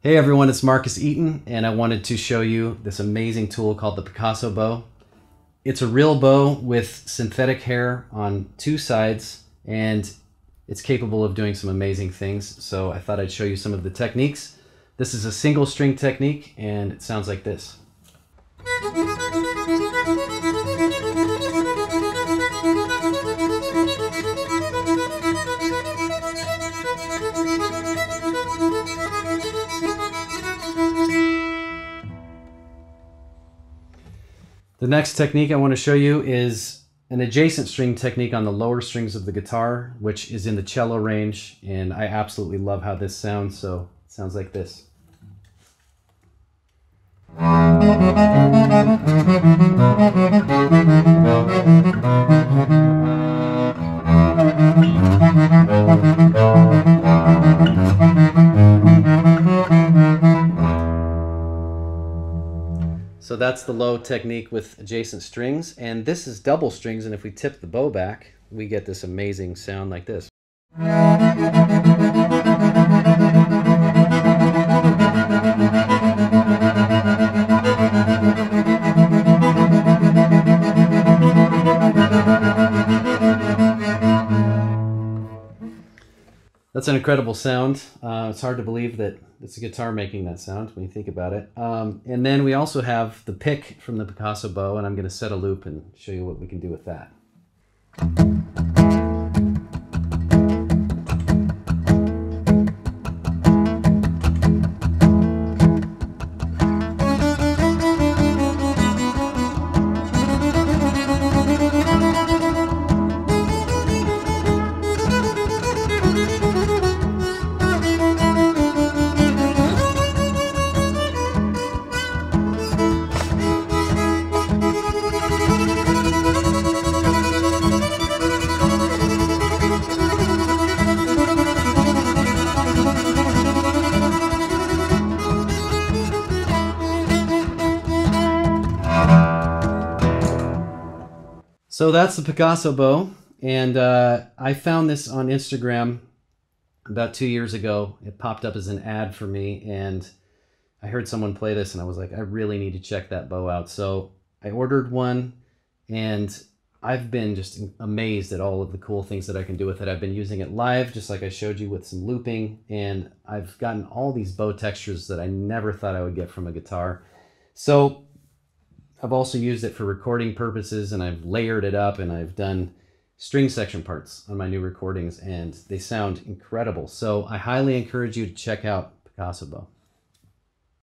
Hey everyone, it's Marcus Eaton, and I wanted to show you this amazing tool called the Pickaso Bow. It's a real bow with synthetic hair on two sides, and it's capable of doing some amazing things, so I thought I'd show you some of the techniques. This is a single string technique, and it sounds like this. The next technique I want to show you is an adjacent string technique on the lower strings of the guitar, which is in the cello range, and I absolutely love how this sounds, so it sounds like this. So that's the low technique with adjacent strings, and this is double strings, and if we tip the bow back, we get this amazing sound like this. That's an incredible sound. It's hard to believe that it's a guitar making that sound when you think about it. And then we also have the pick from the Pickaso Bow, and I'm going to set a loop and show you what we can do with that. So that's the Pickaso Bow, and I found this on Instagram about 2 years ago. It popped up as an ad for me, and I heard someone play this, and I was like, I really need to check that bow out. So I ordered one, and I've been just amazed at all of the cool things that I can do with it. I've been using it live, just like I showed you, with some looping, and I've gotten all these bow textures that I never thought I would get from a guitar. So I've also used it for recording purposes, and I've layered it up, and I've done string section parts on my new recordings, and they sound incredible. So I highly encourage you to check out Pickaso Bow.